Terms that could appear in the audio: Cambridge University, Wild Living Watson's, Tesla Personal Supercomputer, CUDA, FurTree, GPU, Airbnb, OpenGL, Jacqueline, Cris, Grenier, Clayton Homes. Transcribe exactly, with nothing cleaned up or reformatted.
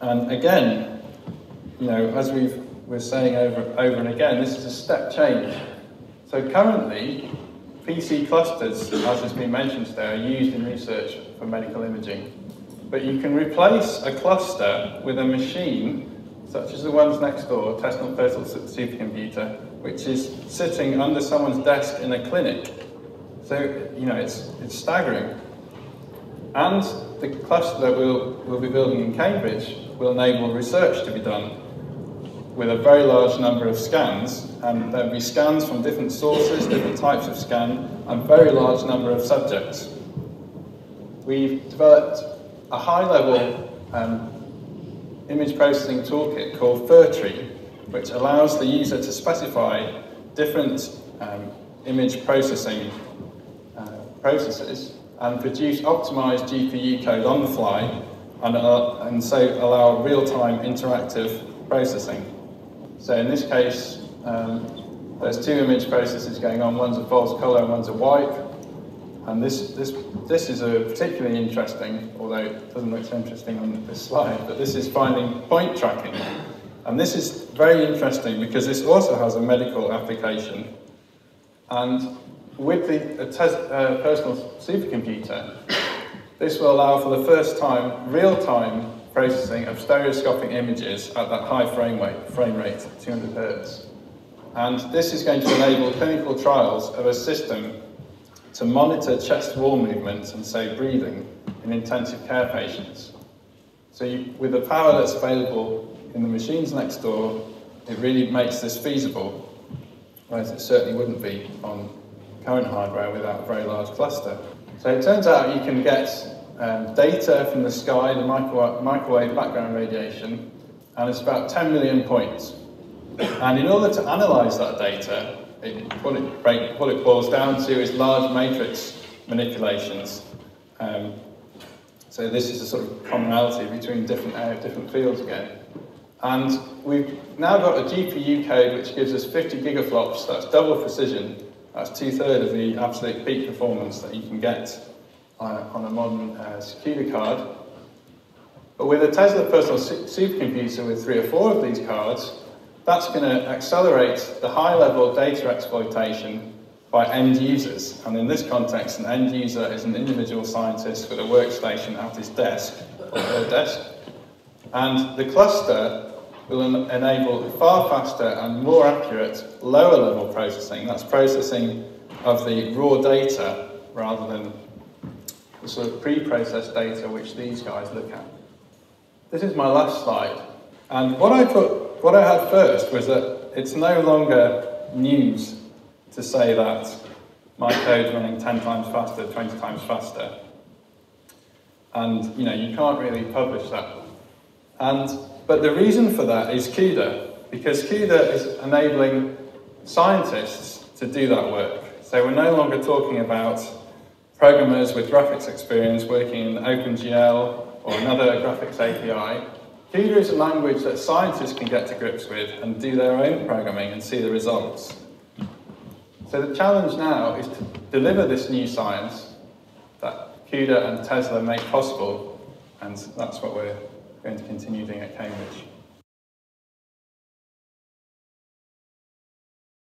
And again, you know, as we've, we're saying over, over and again, this is a step change. So currently, P C clusters, as has been mentioned today, are used in research for medical imaging. But you can replace a cluster with a machine, such as the ones next door, Tesla Personal Supercomputer, which is sitting under someone's desk in a clinic. So, you know, it's, it's staggering. And the cluster that we'll, we'll be building in Cambridge will enable research to be done with a very large number of scans, and there'll be scans from different sources, different types of scan, and very large number of subjects. We've developed a high-level um, image processing toolkit called FurTree, which allows the user to specify different um, image processing uh, processes and produce optimized G P U code on the fly, and, uh, and so allow real-time interactive processing. So in this case, um, there's two image processes going on, one's a false color and one's a wipe. And this, this, this is a particularly interesting, although it doesn't look so interesting on this slide, but this is finding point tracking. And this is very interesting because this also has a medical application. And with the a tes, uh, personal supercomputer, this will allow for the first time real-time processing of stereoscopic images at that high frame rate, frame rate, two hundred hertz. And this is going to enable clinical trials of a system to monitor chest wall movements and, say, breathing in intensive care patients. So you, with the power that's available in the machines next door, it really makes this feasible, whereas it certainly wouldn't be on current hardware without a very large cluster. So it turns out you can get Um, data from the sky, the micro microwave background radiation, and it's about ten million points. And in order to analyse that data, it, what, it, what it boils down to is large matrix manipulations. Um, so this is a sort of commonality between different, uh, different fields again. And we've now got a G P U code which gives us fifty gigaflops, that's double precision, that's two-thirds of the absolute peak performance that you can get Uh, on a modern uh, CUDA card. But with a Tesla personal su supercomputer with three or four of these cards, that's going to accelerate the high-level data exploitation by end users. And in this context, an end user is an individual scientist with a workstation at his desk, or her desk. And the cluster will en enable far faster and more accurate lower-level processing. That's processing of the raw data rather than the sort of pre-processed data which these guys look at. This is my last slide. And what I put, what I had first was that it's no longer news to say that my code's running ten times faster, twenty times faster. And, you know, you can't really publish that. And, but the reason for that is CUDA, because CUDA is enabling scientists to do that work. So we're no longer talking about programmers with graphics experience working in OpenGL or another graphics A P I. CUDA is a language that scientists can get to grips with and do their own programming and see the results. So the challenge now is to deliver this new science that CUDA and Tesla make possible, and that's what we're going to continue doing at Cambridge.